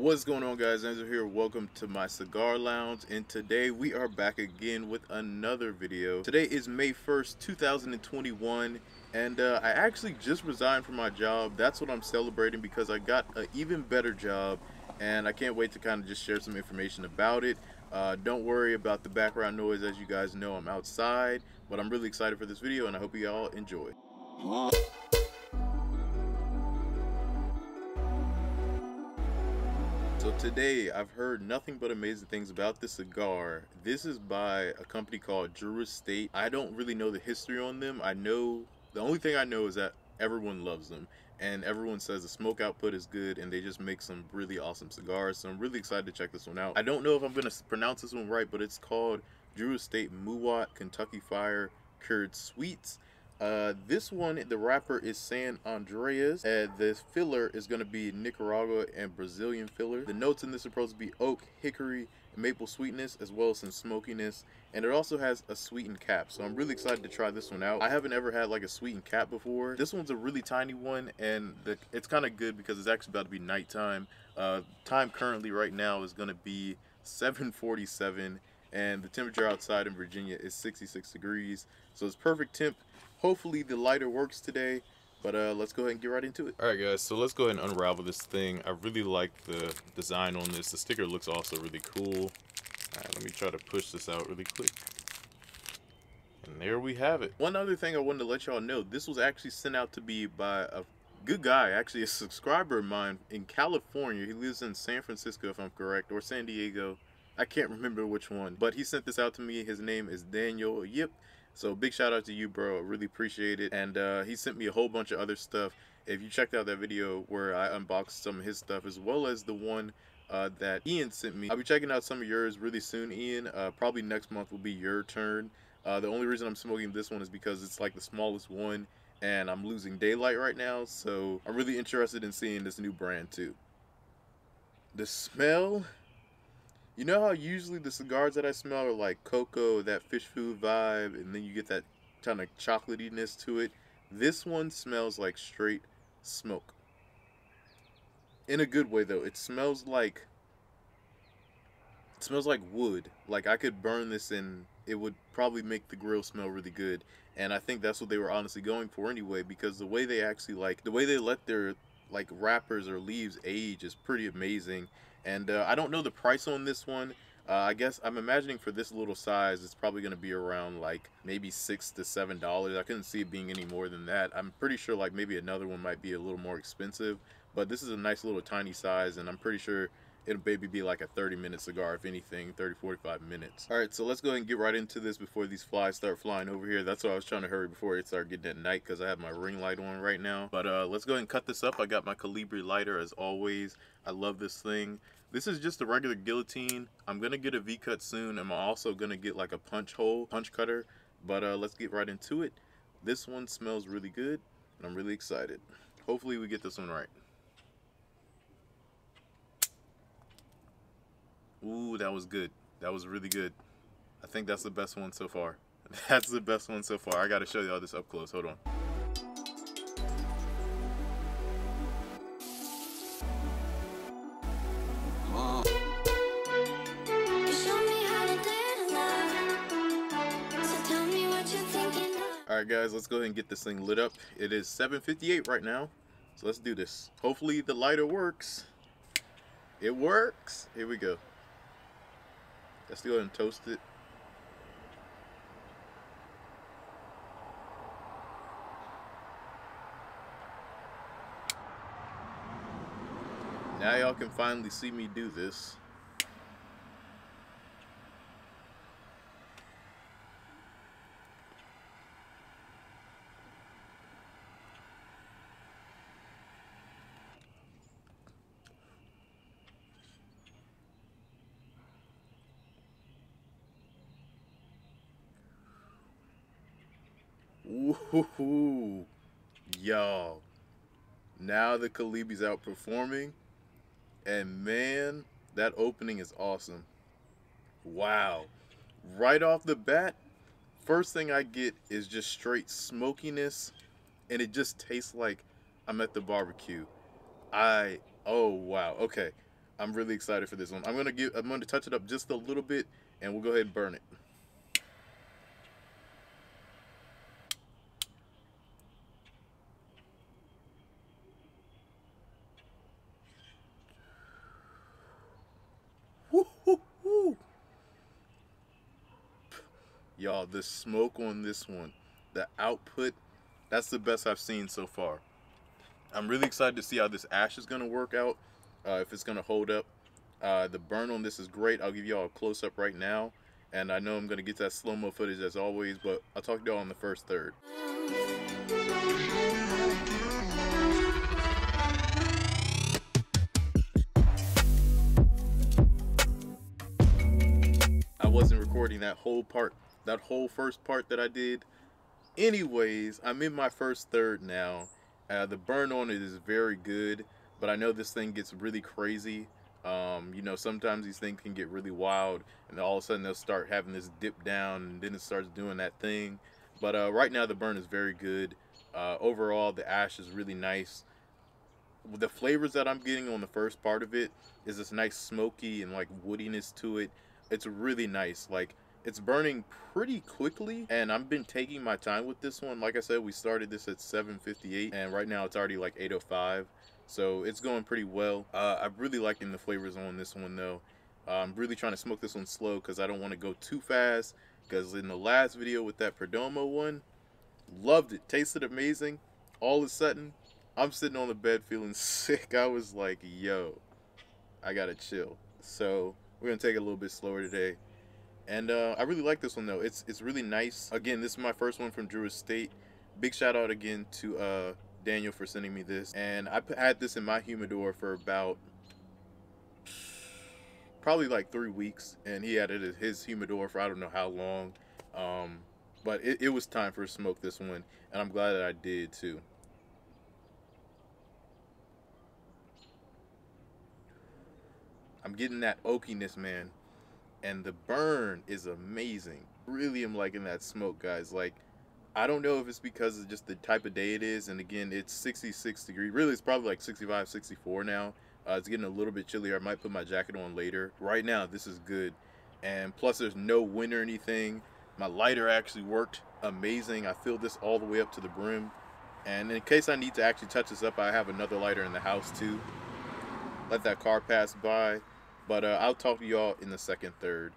What's going on, guys? Andrew here. Welcome to my cigar lounge, and today we are back again with another video. Today is May 1st 2021, and I actually just resigned from my job. That's what I'm celebrating, because I got an even better job, and I can't wait to kind of just share some information about it. Don't worry about the background noise. As you guys know, I'm outside, but I'm really excited for this video and I hope you all enjoy. So today, I've heard nothing but amazing things about this cigar. This is by a company called Drew Estate. I don't really know the history on them. I know, the only thing I know is that everyone loves them and everyone says the smoke output is good, and they just make some really awesome cigars. So I'm really excited to check this one out. I don't know if I'm gonna pronounce this one right, but it's called Drew Estate MUWAT Kentucky Fire Cured Sweets. This one, the wrapper is San Andreas, and the filler is going to be Nicaragua and Brazilian filler. The notes in this are supposed to be oak, hickory, maple sweetness, as well as some smokiness, and it also has a sweetened cap. So I'm really excited to try this one out. I haven't ever had like a sweetened cap before. This one's a really tiny one, and it's kind of good because it's actually about to be nighttime. Time currently right now is going to be 7:47, and the temperature outside in Virginia is 66 degrees, so it's perfect temp. Hopefully the lighter works today, but let's go ahead and get right into it. All right, guys, so let's go ahead and unravel this thing. I really like the design on this. The sticker looks also really cool. All right, let me try to push this out really quick. And there we have it. One other thing I wanted to let y'all know, this was actually sent out to me by a good guy, actually a subscriber of mine in California. He lives in San Francisco, if I'm correct, or San Diego. I can't remember which one, but he sent this out to me. His name is Daniel Yip. So big shout out to you, bro. I really appreciate it. And he sent me a whole bunch of other stuff. If you checked out that video where I unboxed some of his stuff, as well as the one that Ian sent me. I'll be checking out some of yours really soon, Ian. Probably next month will be your turn. The only reason I'm smoking this one is because it's like the smallest one, and I'm losing daylight right now. So I'm really interested in seeing this new brand too. The smell. You know how usually the cigars that I smell are like cocoa, that fish food vibe, and then you get that kind of chocolatiness to it? This one smells like straight smoke. In a good way, though. It smells like wood. Like, I could burn this and it would probably make the grill smell really good. And I think that's what they were honestly going for anyway, because the way they actually, like, the way they let their, like, wrappers or leaves age is pretty amazing. And I don't know the price on this one. I guess I'm imagining for this little size, it's probably going to be around like maybe $6 to $7. I couldn't see it being any more than that. I'm pretty sure like maybe another one might be a little more expensive, but this is a nice little tiny size, and I'm pretty sure it'll maybe be like a 30-minute cigar, if anything, 30-45 minutes. All right, so let's go ahead and get right into this before these flies start flying over here. That's why I was trying to hurry before it started getting at night, because I have my ring light on right now. But let's go ahead and cut this up. I got my Colibri lighter as always. I love this thing. This is just a regular guillotine. I'm gonna get a V-cut soon. I'm also gonna get like a punch cutter. But let's get right into it. This one smells really good, and I'm really excited. Hopefully we get this one right. Ooh, that was good. That was really good. I think that's the best one so far. That's the best one so far. I gotta show y'all this up close. Hold on. All right, guys, let's go ahead and get this thing lit up. It is 7:58 right now, so let's do this. Hopefully the lighter works. It works. Here we go. Let's go ahead and toast it. Now y'all can finally see me do this. Ooh, y'all, now the Colibri's outperforming, and man, that opening is awesome. Wow, right off the bat, first thing I get is just straight smokiness, and it just tastes like I'm at the barbecue. Oh wow, okay, I'm really excited for this one. I'm gonna touch it up just a little bit, and we'll go ahead and burn it. Y'all, the smoke on this one, the output, that's the best I've seen so far. I'm really excited to see how this ash is going to work out, if it's going to hold up. The burn on this is great. I'll give y'all a close-up right now, and I know I'm going to get that slow-mo footage as always, but I'll talk to y'all on the first third. I wasn't recording that whole part. That whole first part that I did. Anyways, I'm in my first third now. The burn on it is very good, but I know this thing gets really crazy. You know, sometimes these things can get really wild, and all of a sudden they'll start having this dip down, and then it starts doing that thing. But right now the burn is very good. Overall, the ash is really nice. The flavors that I'm getting on the first part of it is this nice smoky and like woodiness to it. It's really nice. Like, it's burning pretty quickly, and I've been taking my time with this one. Like I said, we started this at 7:58, and right now it's already like 8:05, so it's going pretty well. I'm really liking the flavors on this one, though. I'm really trying to smoke this one slow because I don't want to go too fast, because in the last video with that Perdomo one, loved it. Tasted amazing. All of a sudden, I'm sitting on the bed feeling sick. I was like, yo, I gotta chill. So we're going to take it a little bit slower today. And I really like this one, though. It's really nice. Again, this is my first one from Drew Estate. Big shout out again to Daniel for sending me this. And I had this in my humidor for about probably like 3 weeks. And he had it in his humidor for I don't know how long. But it was time for a smoke this one. And I'm glad that I did, too. I'm getting that oakiness, man. And the burn is amazing. Really am liking that smoke, guys. Like, I don't know if it's because of just the type of day it is. And again, it's 66 degrees. Really, it's probably like 65, 64 now. It's getting a little bit chillier. I might put my jacket on later. Right now, this is good. And plus, there's no wind or anything. My lighter actually worked amazing. I filled this all the way up to the brim. And in case I need to actually touch this up, I have another lighter in the house, too. Let that car pass by. But I'll talk to y'all in the second third.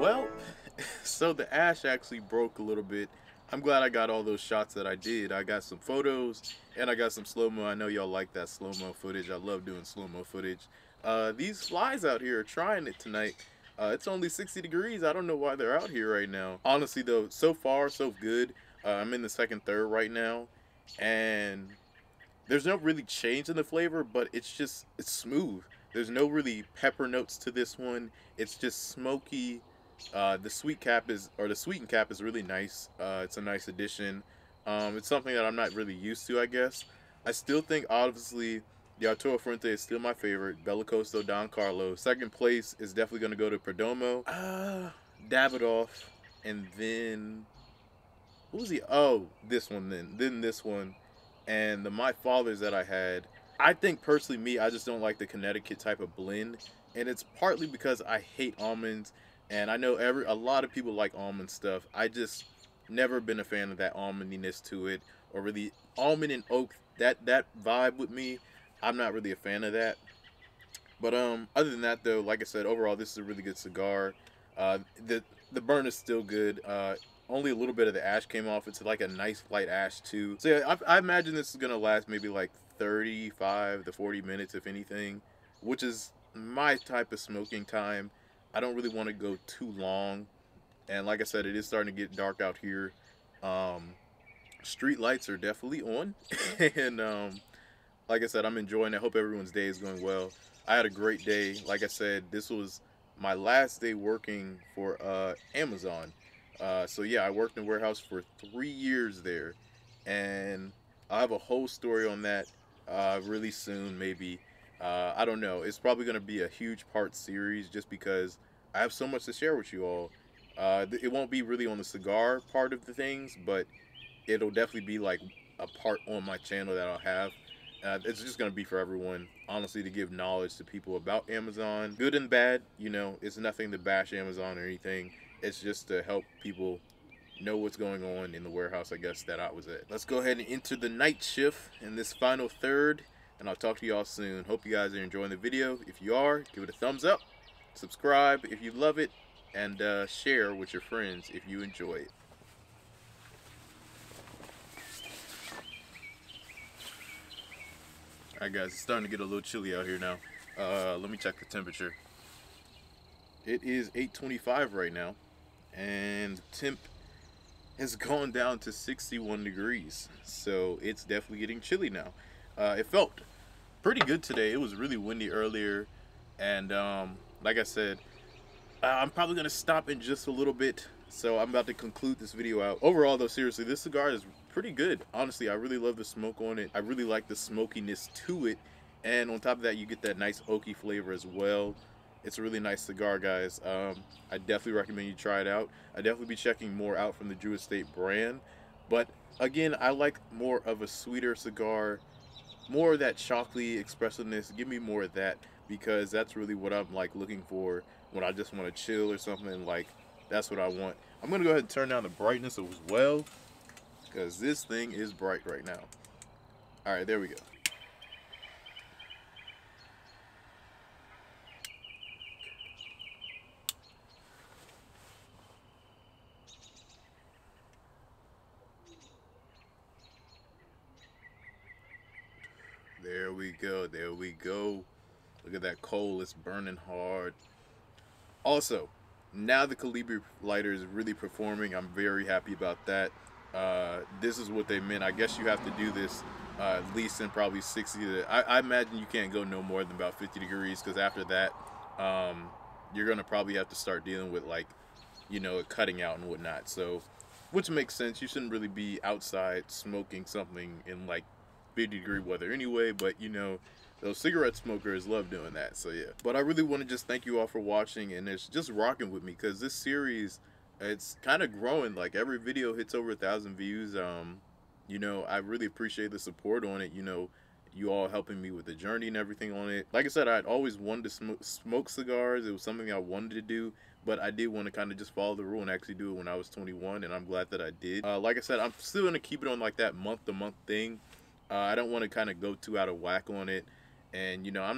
Well, so the ash actually broke a little bit. I'm glad I got all those shots that I did. I got some photos, and I got some slow-mo. I know y'all like that slow-mo footage. I love doing slow-mo footage. These flies out here are trying it tonight. It's only 60 degrees. I don't know why they're out here right now. Honestly, though, so far, so good. I'm in the second third right now, and there's no really change in the flavor, but it's just, it's smooth. There's no really pepper notes to this one. It's just smoky. The sweeten cap is really nice. It's a nice addition. It's something that I'm not really used to, I guess. I still think, obviously, the Arturo Fuente is still my favorite. Bellicoso, Don Carlo. Second place is definitely going to go to Perdomo. Davidoff. And then, what was he? Oh, this one then. Then this one. And the My Fathers that I had. I think, personally, I just don't like the Connecticut type of blend. And it's partly because I hate almonds. And I know a lot of people like almond stuff. I just never been a fan of that almondiness to it, or really almond and oak, that vibe with me. I'm not really a fan of that. But other than that though, like I said, overall this is a really good cigar. The burn is still good. Only a little bit of the ash came off. It's like a nice light ash too. So yeah, I imagine this is gonna last maybe like 35 to 40 minutes if anything, which is my type of smoking time. I don't really want to go too long, and like I said, it is starting to get dark out here. Street lights are definitely on. And like I said, I'm enjoying it. I hope everyone's day is going well. I had a great day. Like I said, this was my last day working for Amazon. So yeah, I worked in warehouse for 3 years there, and I'll have a whole story on that really soon, maybe. I don't know. It's probably going to be a huge part series just because I have so much to share with you all. It won't be really on the cigar part of the things, but it'll definitely be like a part on my channel that I'll have. It's just going to be for everyone, honestly, to give knowledge to people about Amazon. Good and bad, you know, it's nothing to bash Amazon or anything. It's just to help people know what's going on in the warehouse, I guess, that I was at. Let's go ahead and enter the night shift in this final third, and I'll talk to y'all soon. Hope you guys are enjoying the video. If you are, give it a thumbs up, subscribe if you love it, and share with your friends if you enjoy it. All right guys, it's starting to get a little chilly out here now. Let me check the temperature. It is 8:25 right now, and the temp has gone down to 61 degrees, so it's definitely getting chilly now. It felt pretty good today. It was really windy earlier, and like I said, I'm probably gonna stop in just a little bit, so I'm about to conclude this video out. Overall though, seriously, this cigar is pretty good. Honestly, I really love the smoke on it. I really like the smokiness to it, and on top of that, you get that nice oaky flavor as well. It's a really nice cigar, guys. I definitely recommend you try it out. I definitely be checking more out from the Drew Estate brand, but again, I like more of a sweeter cigar, more of that chocolatey expressiveness. Give me more of that, because that's really what I'm like looking for when I just want to chill or something. Like, that's what I want. I'm gonna go ahead and turn down the brightness as well, because this thing is bright right now. All right, there we go. There we go, there we go. Look at that coal, it's burning hard. Also, now the Colibri lighter is really performing. I'm very happy about that. This is what they meant. I guess you have to do this at least in probably 60 to, I imagine you can't go no more than about 50 degrees, because after that, you're gonna probably have to start dealing with, like, you know, cutting out and whatnot. So, which makes sense. You shouldn't really be outside smoking something in like 50 degree weather anyway, but you know, those cigarette smokers love doing that. So yeah, but I really want to just thank you all for watching, and it's just rocking with me, because this series, it's kind of growing. Like, every video hits over 1,000 views. You know, I really appreciate the support on it. You know, you all helping me with the journey and everything on it. Like I said, I'd always wanted to smoke cigars. It was something I wanted to do, but I did want to kind of just follow the rule and actually do it when I was 21, and I'm glad that I did. Like I said, I'm still going to keep it on like that month-to-month thing. I don't want to kind of go too out of whack on it, and you know,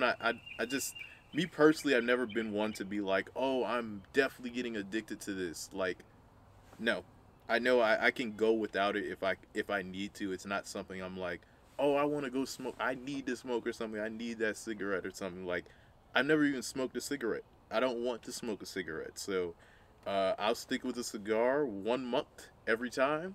me personally, I've never been one to be like, oh, I'm definitely getting addicted to this. Like, no, I know I can go without it if I need to. It's not something I'm like, oh, I want to go smoke, I need to smoke or something, I need that cigarette or something. Like, I've never even smoked a cigarette. I don't want to smoke a cigarette, so I'll stick with a cigar 1 month every time.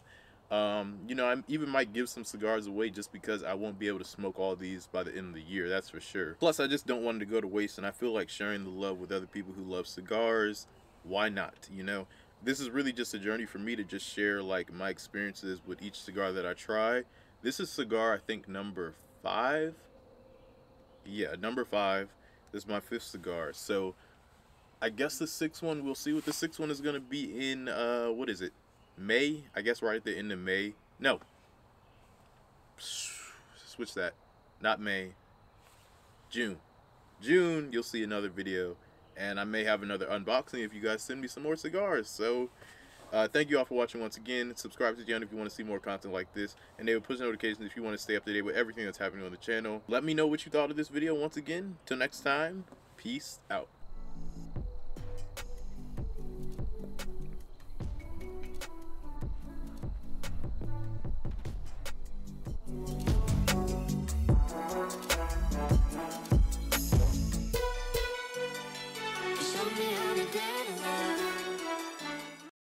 You know, I even might give some cigars away, just because I won't be able to smoke all these by the end of the year, that's for sure. Plus, I just don't want it to go to waste, and I feel like sharing the love with other people who love cigars. Why not, you know? This is really just a journey for me to just share, like, my experiences with each cigar that I try. This is cigar, I think, number 5. Yeah, number 5. This is my 5th cigar. So, I guess the 6th one, we'll see what the 6th one is going to be in, what is it? May, I guess, right at the end of May. No, switch that, not May, June. June, you'll see another video, and I may have another unboxing if you guys send me some more cigars. So thank you all for watching once again. Subscribe to the channel if you want to see more content like this, and they will push notifications if you want to stay up to date with everything that's happening on the channel. Let me know what you thought of this video once again. Till next time, peace out.